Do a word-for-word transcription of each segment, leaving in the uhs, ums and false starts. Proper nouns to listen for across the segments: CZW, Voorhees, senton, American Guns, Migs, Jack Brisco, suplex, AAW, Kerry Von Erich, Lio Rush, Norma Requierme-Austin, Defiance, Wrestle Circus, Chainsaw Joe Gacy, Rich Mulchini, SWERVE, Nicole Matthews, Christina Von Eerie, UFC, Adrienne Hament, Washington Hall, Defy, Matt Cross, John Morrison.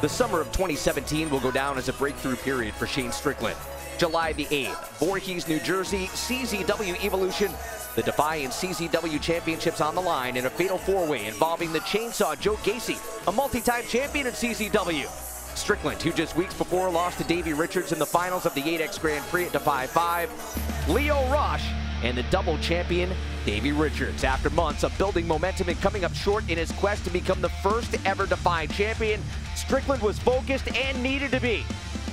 The summer of twenty seventeen will go down as a breakthrough period for Shane Strickland. July the eighth, Voorhees, New Jersey, C Z W Evolution. The Defiance C Z W Championships on the line in a fatal four-way involving the Chainsaw Joe Gacy, a multi-time champion at C Z W. Strickland, who just weeks before lost to Davey Richards in the finals of the eight X Grand Prix at Defy five, Lio Rush, and the double champion Davey Richards. After months of building momentum and coming up short in his quest to become the first ever Defy champion, Strickland was focused and needed to be.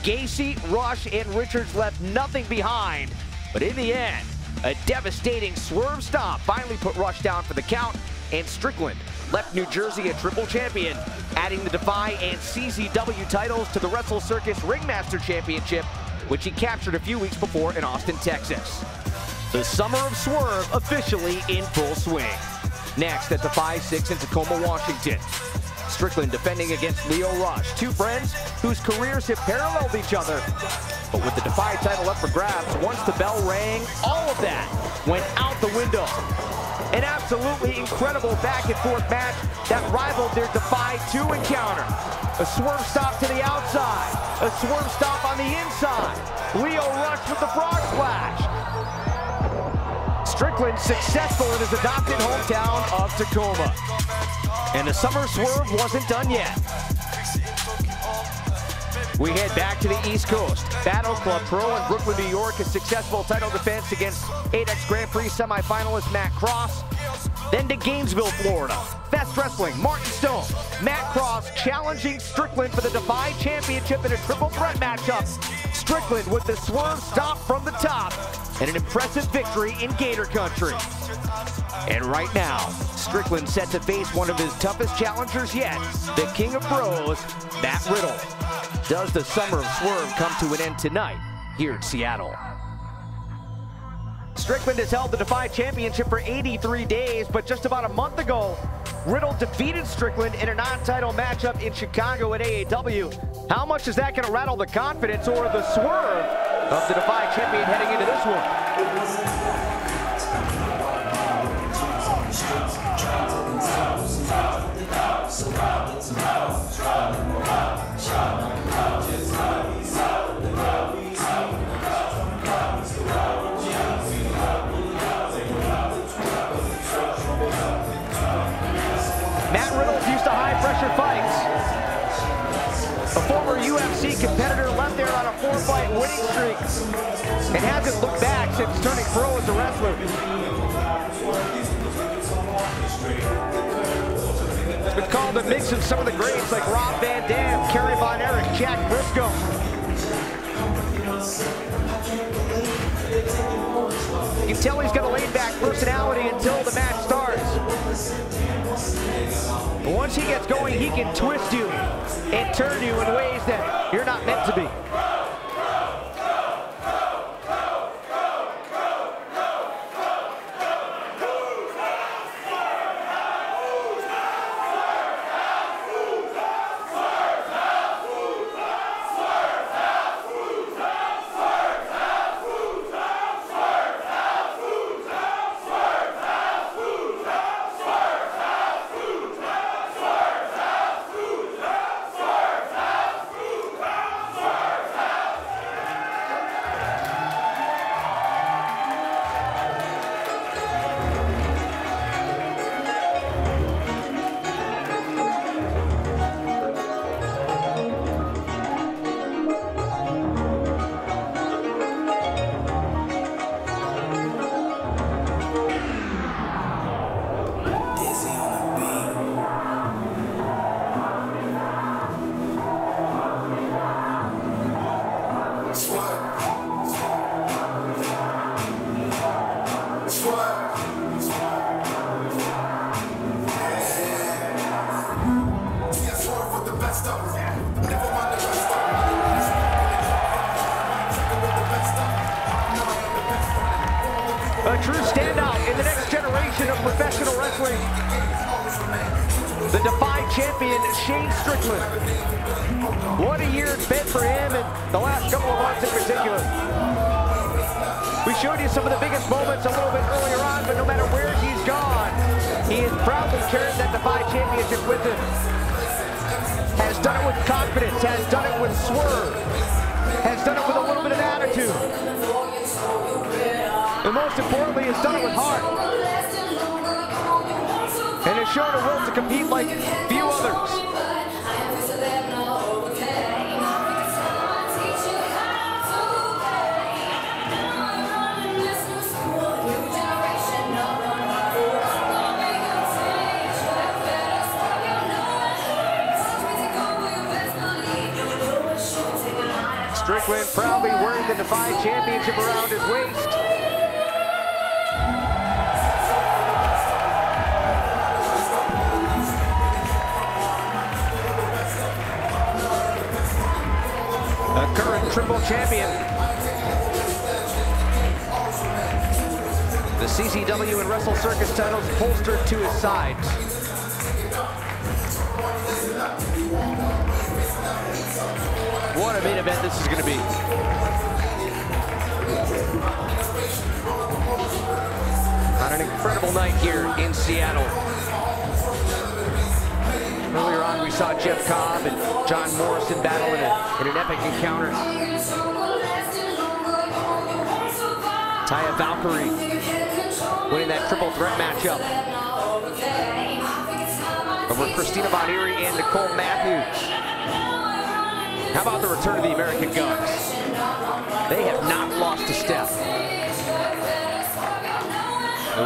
Gacy, Rush, and Richards left nothing behind, but in the end, a devastating swerve stop finally put Rush down for the count, and Strickland left New Jersey a triple champion, adding the Defy and C Z W titles to the Wrestle Circus Ringmaster Championship, which he captured a few weeks before in Austin, Texas. The summer of Swerve officially in full swing. Next at Defy six in Tacoma, Washington. Strickland defending against Lio Rush, two friends whose careers have paralleled each other. But with the Defy title up for grabs, once the bell rang, all of that went out the window. An absolutely incredible back-and-forth match that rivaled their Defy two encounter. A swerve stop to the outside, a swerve stop on the inside. Lio Rush with the frog splash. Strickland successful in his adopted hometown of Tacoma. And the summer swerve wasn't done yet. We head back to the East Coast. Battle Club Pro in Brooklyn, New York, a successful title defense against eight X Grand Prix semifinalist Matt Cross. Then to Gainesville, Florida. Fest Wrestling, Martin Stone. Matt Cross challenging Strickland for the Defy Championship in a triple threat matchup. Strickland with the swerve stop from the top and an impressive victory in Gator Country. And right now, Strickland set to face one of his toughest challengers yet, the King of Pros, Matt Riddle. Does the summer of Swerve come to an end tonight here in Seattle? Strickland has held the Defy Championship for eighty-three days, but just about a month ago, Riddle defeated Strickland in a non-title matchup in Chicago at A A W. How much is that going to rattle the confidence or the swerve of the Defy champion heading into this one? Matt Riddle's used to high-pressure fights. A former U F C competitor left there on a four-fight winning streak and hasn't looked back since turning pro as a wrestler. It's been called a mix of some of the greats like Rob Van Dam, Kerry Von Erich, Jack Brisco. You can tell he's got a laid-back personality until the match starts. But once he gets going, he can twist you and turn you in ways that you're not meant to be. A true standout in the next generation of professional wrestling. The Defy champion, Shane Strickland. What a year it's been for him and the last couple of months in particular. We showed you some of the biggest moments a little bit earlier on, but no matter where he's gone, he has proudly carried that Defy championship with him. Has done it with confidence, has done it with swerve, has done it with a little bit of attitude. And most importantly, has done it with heart. And has shown a will to compete like few others. Strickland proudly wearing the Defy championship around his waist. A current triple champion. The C Z W and Wrestle Circus titles holstered to his side. What a main event this is going to be. On an incredible night here in Seattle. Earlier on, we saw Jeff Cobb and John Morrison battle in, a, in an epic encounter. Taya Valkyrie winning that triple threat matchup over Christina Von Eerie and Nicole Matthews. How about the return of the American Guns? They have not lost a step.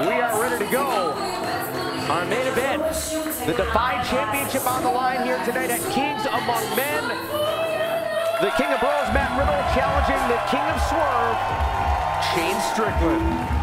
We are ready to go. Our main event, the Defy Championship on the line here tonight at Kings Among Men. The King of Bros, Matt Riddle, challenging the King of Swerve, Shane Strickland.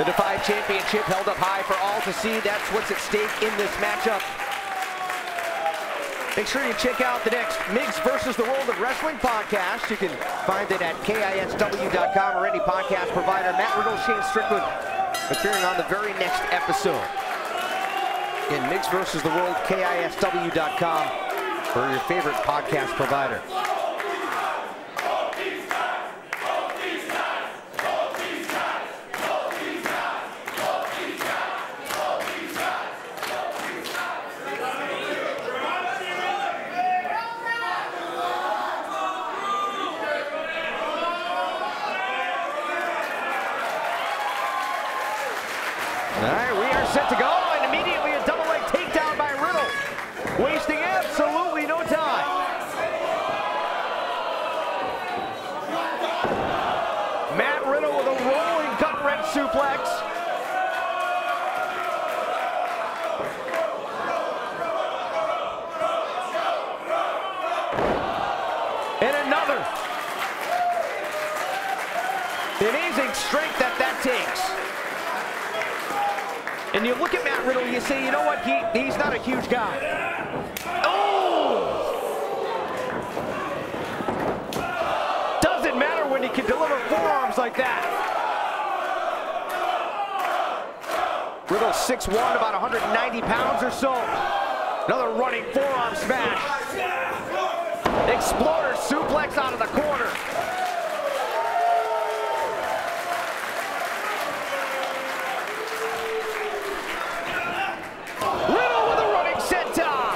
The Defy Championship held up high for all to see. That's what's at stake in this matchup. Make sure you check out the next Migs versus the World of Wrestling podcast. You can find it at K I S W dot com or any podcast provider. Matt Riddle, Shane Strickland appearing on the very next episode. In Migs versus the World, K I S W dot com for your favorite podcast provider. Wasting absolutely no time. suplex. And another. The amazing strength that that takes. And you look at Matt Riddle and you say, you know what, he, he's not a huge guy. He can deliver forearms like that. Riddle six one, about one hundred ninety pounds or so. Another running forearm smash. Exploder suplex out of the corner. Riddle with a running senton.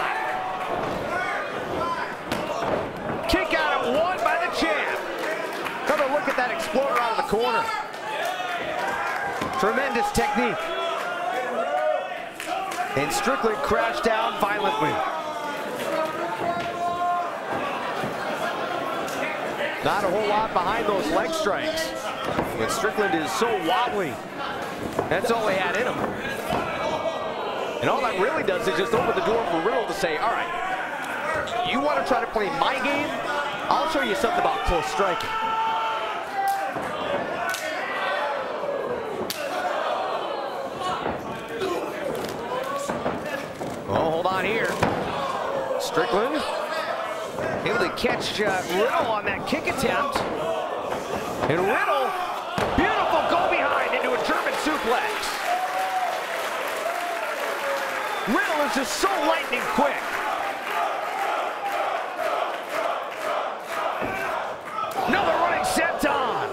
Kick out at one by the champ. Another look at that exploder out of the corner. Tremendous technique. And Strickland crashed down violently. Not a whole lot behind those leg strikes. But Strickland is so wobbly. That's all he had in him. And all that really does is just open the door for Riddle to say, all right, you want to try to play my game? I'll show you something about close striking. Here. Strickland able to catch uh, Riddle on that kick attempt. And Riddle, beautiful go behind into a German suplex. Riddle is just so lightning quick. Another running senton.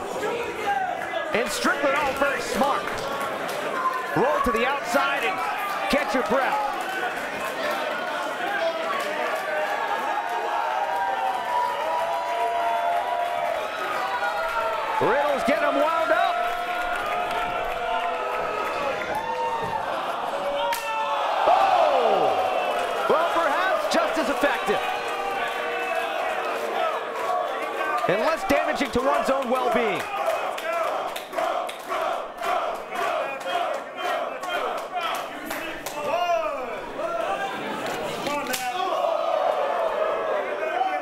And Strickland all very smart. Roll to the outside and catch your breath. Riddle's getting him wound up. Oh! Well, perhaps just as effective. And less damaging to one's own well-being.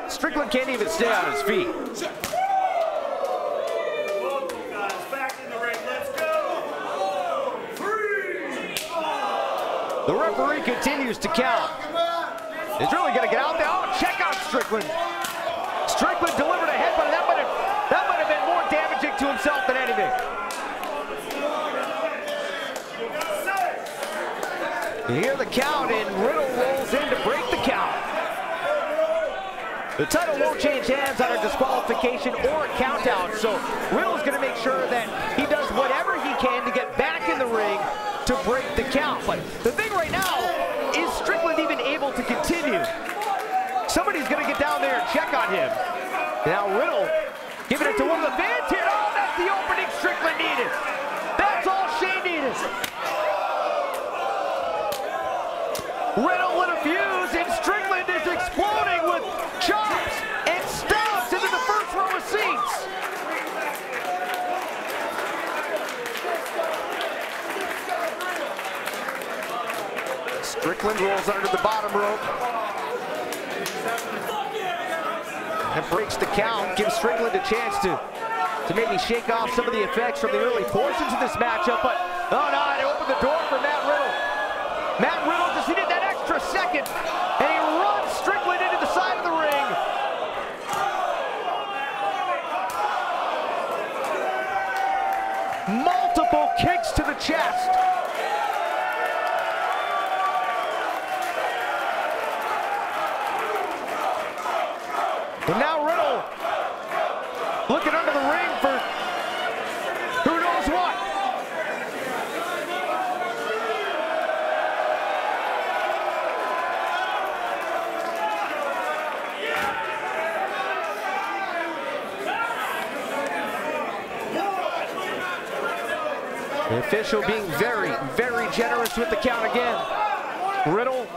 Strickland can't even stay on his feet. The referee continues to count. He's really going to get out there. Oh, check out Strickland. Strickland delivered a headbutt. That might have, that might have been more damaging to himself than anything. You hear the count, and Riddle rolls in to break the count. The title won't change hands on a disqualification or a count out, so Riddle's going to make sure that he does whatever he can to get back in the ring to break the count. But the thing right now is Strickland even able to continue. Somebody's gonna get down there and check on him. Now Riddle giving it to one of the fans here. Oh, that's the opening Strickland needed. That's all Shane needed. Riddle with a fuse, and Strickland is exploding with chops and stabs into the first row of seats. Strickland rolls under the bottom rope. And breaks the count, gives Strickland a chance to, to maybe shake off some of the effects from the early portions of this matchup, but oh no, it opened the door for Matt Riddle. Matt Riddle just needed that extra second, and he runs Strickland into the side of the ring. Multiple kicks to the chest. And now Riddle looking under the ring for who knows what. The official being very, very generous with the count again. Riddle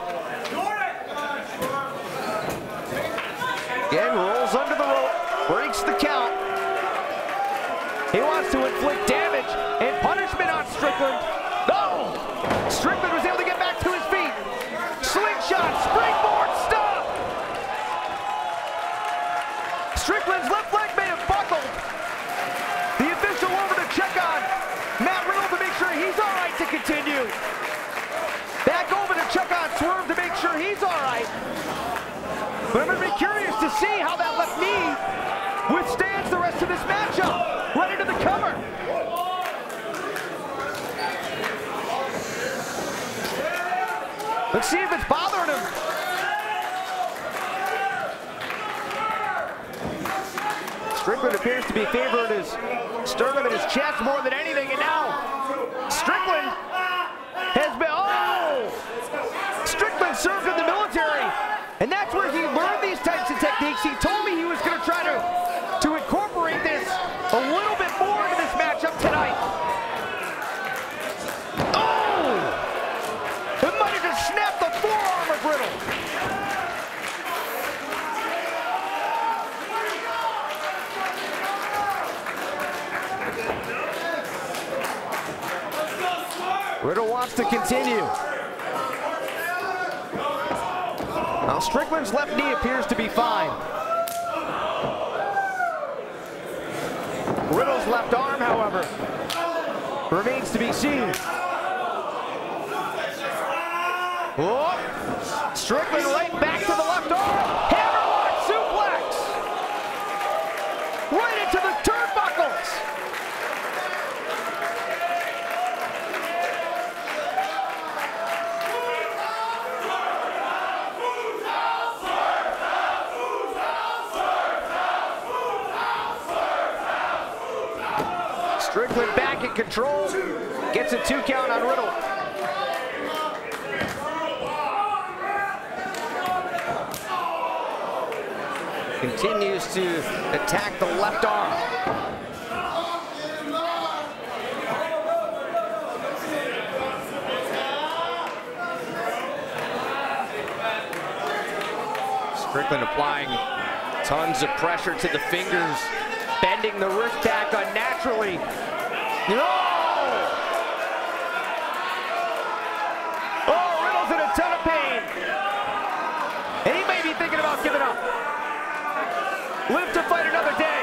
again, rolls under the rope, breaks the count. He wants to inflict damage, and punishment on Strickland. No! Oh! Strickland was able to get back to his feet. Slingshot, springboard, stop! Strickland's left leg may have buckled. The official over to check on Matt Riddle to make sure he's all right to continue. Back over to check on Swerve to make sure he's all right. But I'm going to be curious to see how that left knee withstands the rest of this matchup. Right into the cover. Let's see if it's bothering him. Strickland appears to be favoring his sternum and his chest more than anything, and now Strickland has been, oh! Strickland served in the military, and that's where he learned these types of techniques. He told me he was gonna try to, to incorporate this a little bit more into this matchup tonight. Snap the forearm of Riddle. Riddle wants to continue. Now Strickland's left knee appears to be fine. Riddle's left arm, however, remains to be seen. Oh, Strickland right back to the left arm. Hammerlock suplex. Right into the turnbuckles. Strickland back in control. Gets a two count on Riddle. Continues to attack the left arm. Strickland applying tons of pressure to the fingers, bending the wrist back unnaturally. Oh! Oh, Riddle's in a ton of pain. And he may be thinking about giving up. Live to fight another day.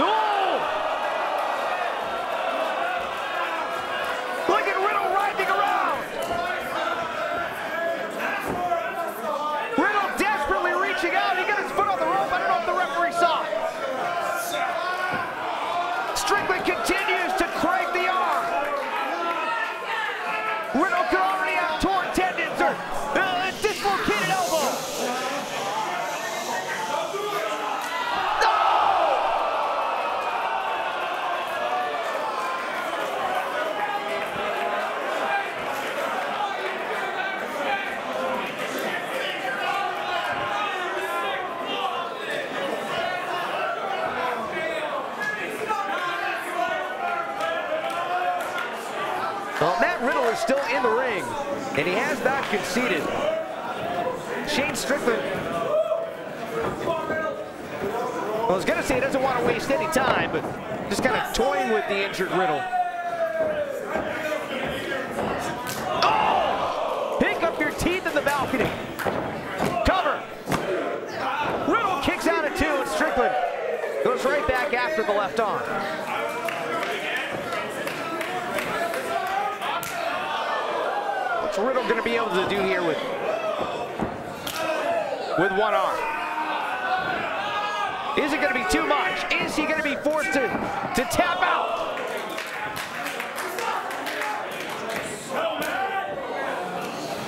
Oh! Look at Riddle riding around. Riddle desperately reaching out. He got his foot on the rope. I don't know if the referee saw it. Strickland continues to crank the arm. Riddle could already have torn tendons or uh, a dislocated elbow. Well, Matt Riddle is still in the ring, and he has not conceded. Shane Strickland, well, I was gonna say he doesn't want to waste any time, but just kind of toying with the injured Riddle. Oh! Pick up your teeth in the balcony. Cover. Riddle kicks out at two, and Strickland goes right back after the left arm. What's Riddle going to be able to do here with, with one arm? Is it going to be too much? Is he going to be forced to, to tap out?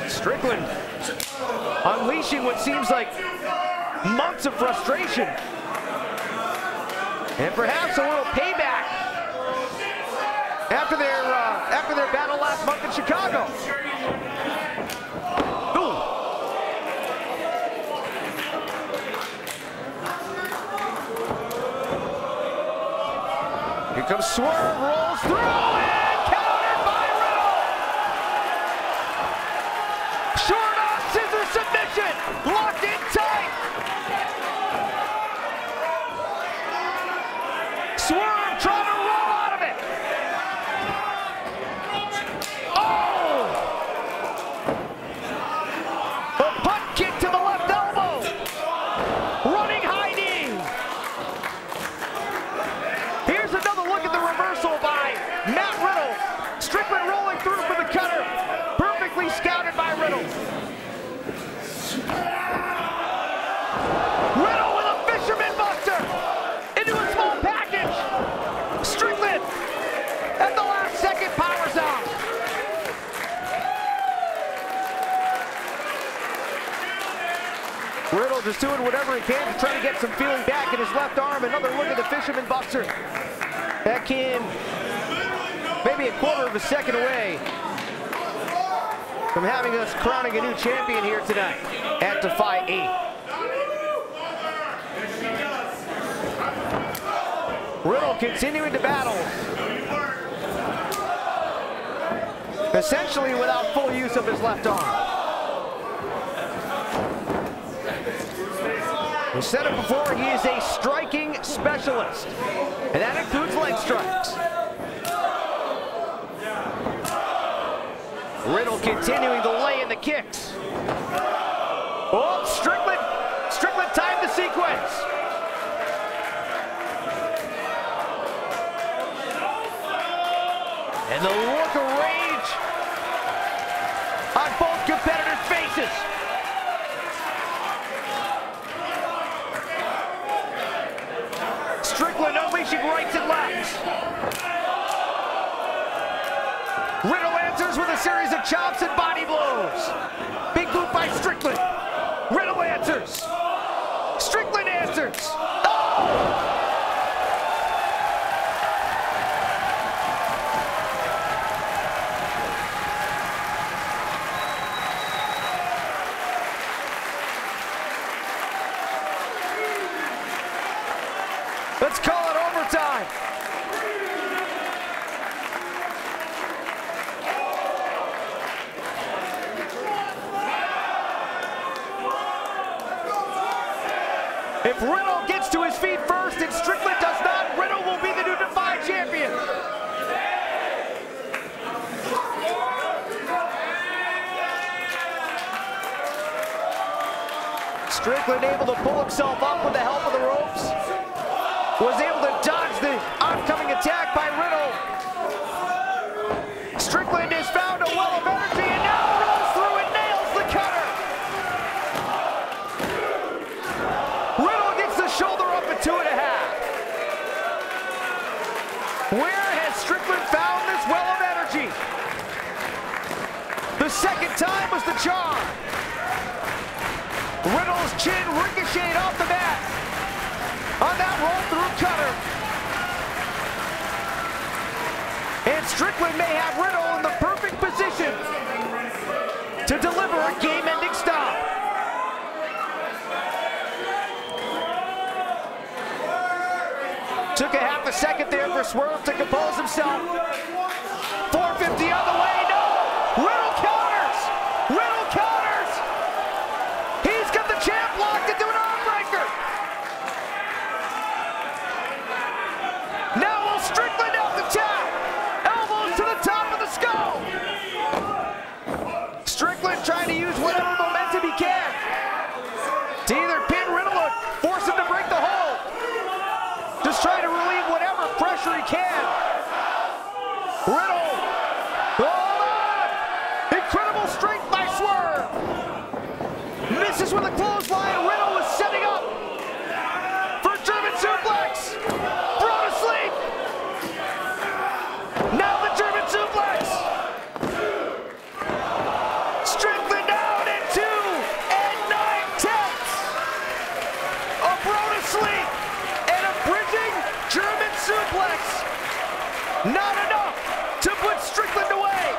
Strickland unleashing what seems like months of frustration. And perhaps a little payback after their, uh, after their battle last month in Chicago. Here comes Swerve, rolls through, and countered by Riddle! Short on scissor submission, locked in tight! Swerve trying to roll out of it! Riddle just doing whatever he can to try to get some feeling back in his left arm. Another look at the fisherman buster. Back in, maybe a quarter of a second away from having us crowning a new champion here tonight at Defy eight. Riddle continuing to battle, essentially without full use of his left arm. We said it before, he is a striking specialist, and that includes leg strikes. Riddle continuing to lay in the kicks. Oh, Strickland, Strickland timed the sequence. And the look of rage on both competitors' faces. Strickland unleashing rights and lefts. Riddle answers with a series of chops and body blows. Big boot by Strickland. Riddle answers. Strickland answers. Oh! Let's call it overtime. If Riddle gets to his feet first and Strickland does not, Riddle will be the new Defy champion. Strickland able to pull himself up with the help of the ropes. Was able to dodge the oncoming attack by Riddle. Strickland has found a well of energy and now rolls through and nails the cutter. Riddle gets the shoulder up at two and a half. Where has Strickland found this well of energy? The second time was the charm. Riddle's chin ricocheted off the mat on that roll-through cutter. And Strickland may have Riddle in the perfect position to deliver a game-ending stop. Took a half a second there for Swerve to compose himself. four fifty on the way, no! Riddle counters! Riddle counters! He's got the champ locked into an arm breaker! Strickland out the top, elbows to the top of the skull. Strickland trying to use whatever momentum he can to either pin Riddle or force him to break the hold. Just trying to relieve whatever pressure he can. Riddle, hold on! Incredible strength by Swerve. Misses with a clothesline. Riddle was setting up for German suplex. Brought to sleep. Now the German suplex! Strickland down at two and nine tenths! A bro to sleep and a bridging German suplex! Not enough to put Strickland away!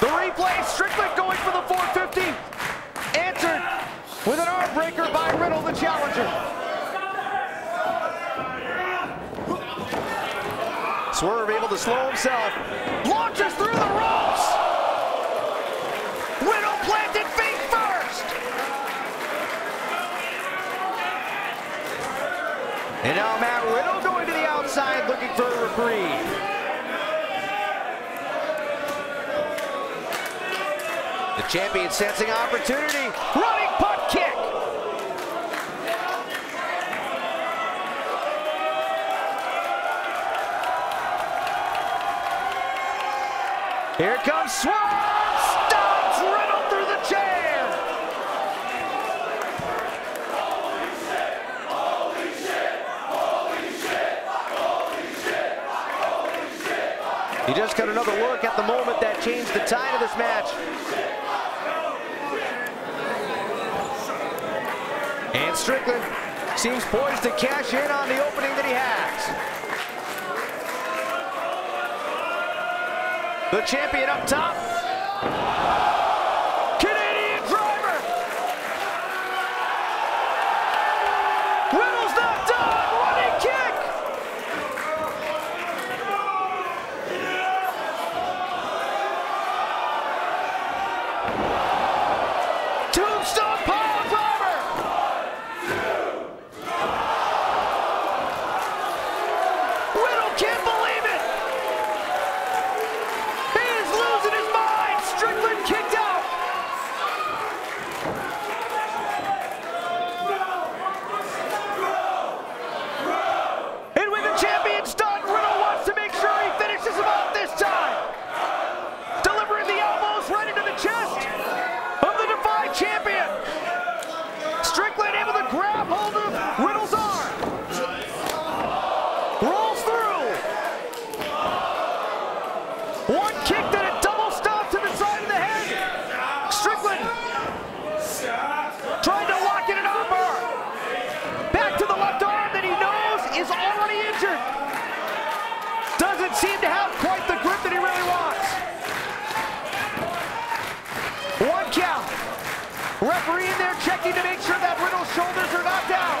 The replay, Strickland going for the four fifty, answered with an arm breaker by Riddle, the challenger. Swerve able to slow himself, launches through the ropes! Riddle planted feet first! And now Matt Riddle going to the outside looking for a reprieve. The champion sensing opportunity, running punt kick! Here comes Swerve, stomps Riddle through the chair! Holy shit, holy shit, holy shit, holy shit, holy shit. You just got another look at the moment that changed the tide of this match. And Strickland seems poised to cash in on the opening that he has. The champion up top. Canadian driver. Riddle's not done. Running kick. Tombstone power driver. Riddle can't believe it. He is losing his mind. Strickland kicked out. And with the champion's done, Riddle wants to make sure he finishes him off this time. Delivering the elbows right into the chest of the Defy champion. Strickland able to grab hold of Riddle's arm. Rolls through. One kick, then a double stop to the side of the head. Strickland trying to lock in an armbar. Back to the left arm that he knows is already injured. Doesn't seem to have quite the grip that he really wants. One count. Referee in there checking to make sure that Riddle's shoulders are not down.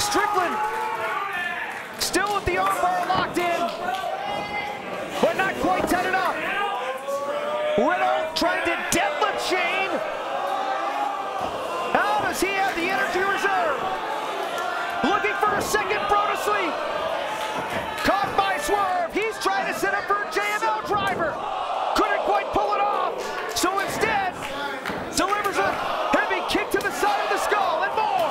Strickland still with the armbar locked in, but not quite tight enough. Riddle trying to deadlift Shane. How does he have the energy reserve? Looking for a second Pro to sleep. Caught by Swerve. He's trying to set up for a J M L driver. Couldn't quite pull it off. So instead, delivers a heavy kick to the side of the skull and more.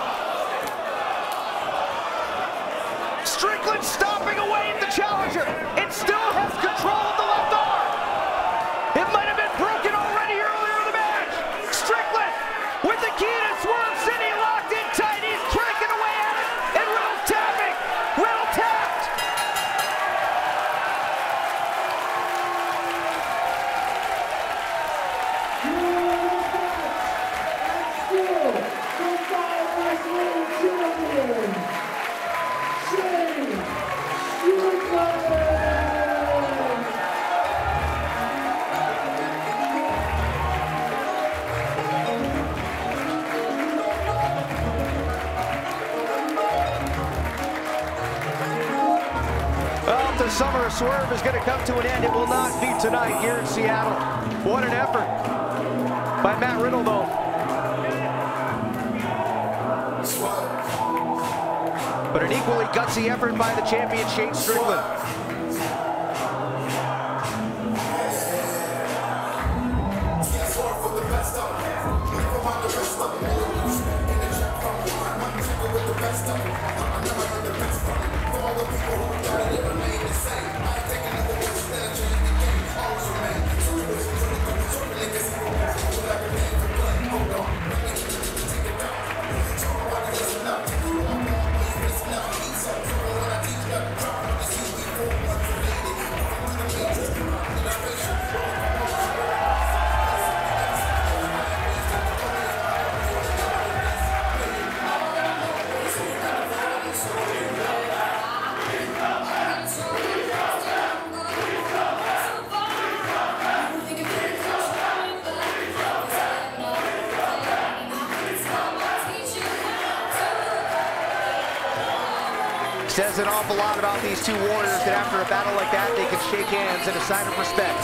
Strickland stomping away at the challenger and still has control of the left arm. It might have been broken already earlier in the match. Strickland with the key to Swerve City locked in tight. He's cracking away at it and Riddle tapping. Riddle tapped. Well, if the summer of Swerve is going to come to an end, it will not be tonight here in Seattle. What an effort by Matt Riddle, though. But an equally gutsy effort by the champion, Shane Strickland. Says an awful lot about these two warriors that after a battle like that, they can shake hands in a sign of respect.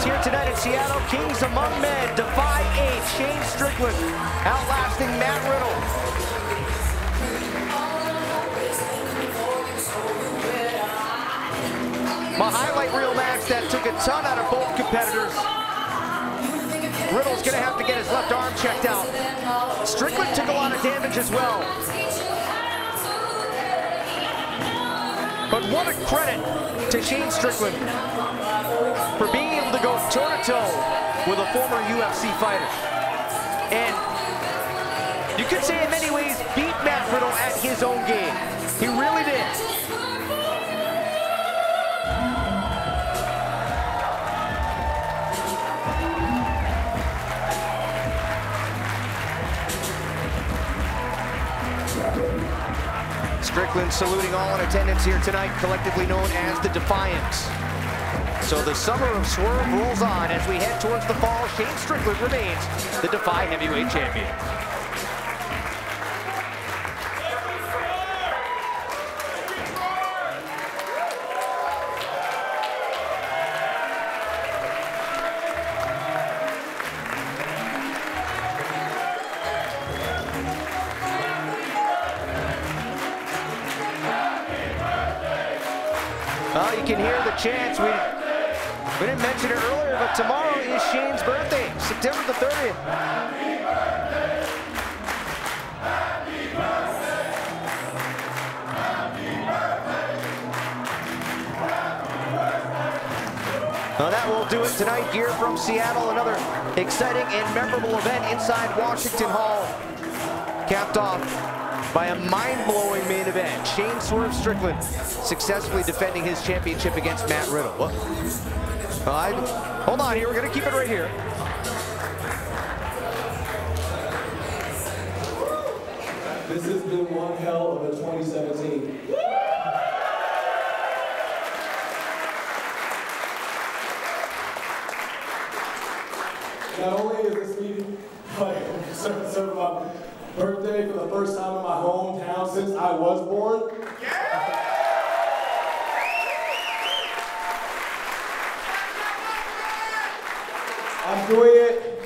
Here tonight in Seattle, Kings Among Men, Defy eight, Shane Strickland, outlasting Matt Riddle. My a highlight reel match that took a ton out of both competitors. Riddle's gonna have to get his left arm checked out. Strickland took a lot of damage as well. But what a credit to Shane Strickland for being able to go toe-to-toe with a former U F C fighter. And you could say in many ways beat Matt Riddle at his own game. He really did. Strickland saluting all in attendance here tonight, collectively known as the Defiance. So the summer of Swerve rolls on as we head towards the fall. Shane Strickland remains the Defy heavyweight champion. Well, you can hear the chants. We, we didn't mention it earlier, but tomorrow is Shane's birthday, September the thirtieth. Happy birthday, happy birthday, happy birthday, happy birthday. Well, that will do it tonight here from Seattle. Another exciting and memorable event inside Washington Hall, capped off by a mind-blowing main event. Shane Swerve Strickland successfully defending his championship against Matt Riddle. Well, I, hold on here, we're gonna keep it right here. This has been one hell of a twenty seventeen. Not only is this meeting, but so, so fun. Birthday for the first time in my hometown since I was born. Yeah. I'm doing it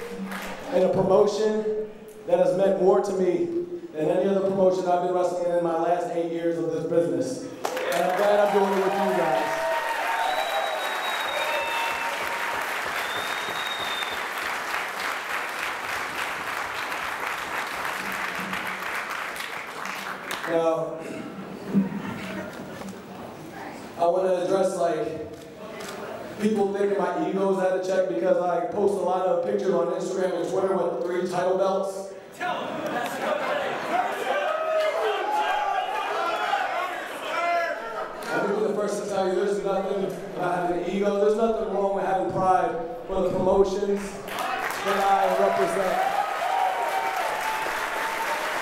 in a promotion that has meant more to me than any other promotion I've been wrestling in in my last eight years of this business. And I'm glad I'm doing it with you guys. Now, I want to address, like, people thinking my ego's out of check because I post a lot of pictures on Instagram and Twitter with three title belts. Tell them that's I'll be the first to tell you there's nothing about having an ego. There's nothing wrong with having pride for the promotions that I represent,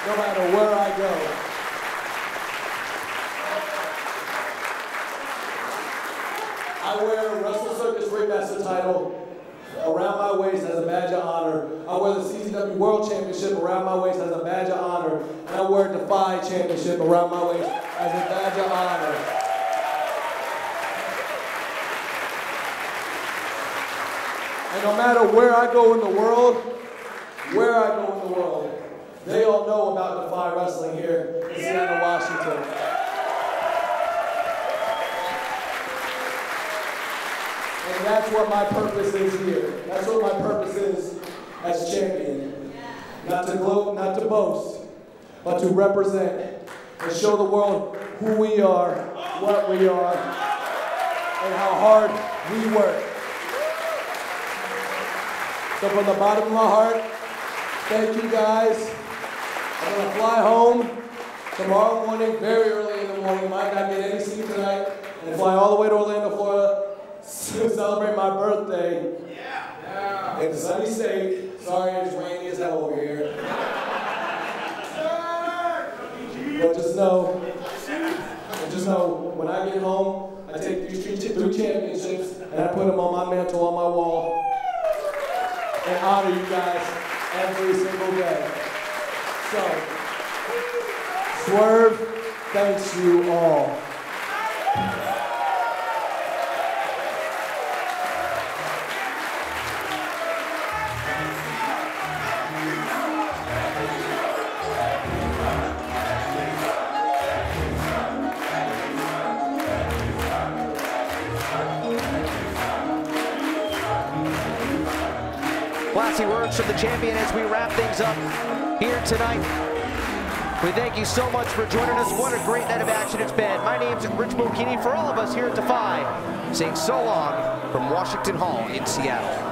no matter where I go. I wear a Wrestle Circus Ringmaster title around my waist as a badge of honor. I wear the C Z W World Championship around my waist as a badge of honor. And I wear a Defy Championship around my waist as a badge of honor. And no matter where I go in the world, where I go in the world, they all know about Defy Wrestling here in Seattle, Washington. And that's what my purpose is here. That's what my purpose is as champion. Not to gloat, not to boast, but to represent and show the world who we are, what we are, and how hard we work. So from the bottom of my heart, thank you guys. I'm gonna fly home tomorrow morning, very early in the morning. Might not get any sleep tonight, and fly all the way to Orlando, Florida, to celebrate my birthday. Yeah. Yeah. And sunny state. Sorry, it's rainy as hell over here. But just know, just know, when I get home, I take these three, three championships and I put them on my mantle, on my wall, and honor you guys every single day. So, Swerve, thanks you all. All right. Classy words from the champion as we wrap things up here tonight. We thank you so much for joining us. What a great night of action it's been. My name's Rich Mulchini for all of us here at Defy, saying so long from Washington Hall in Seattle.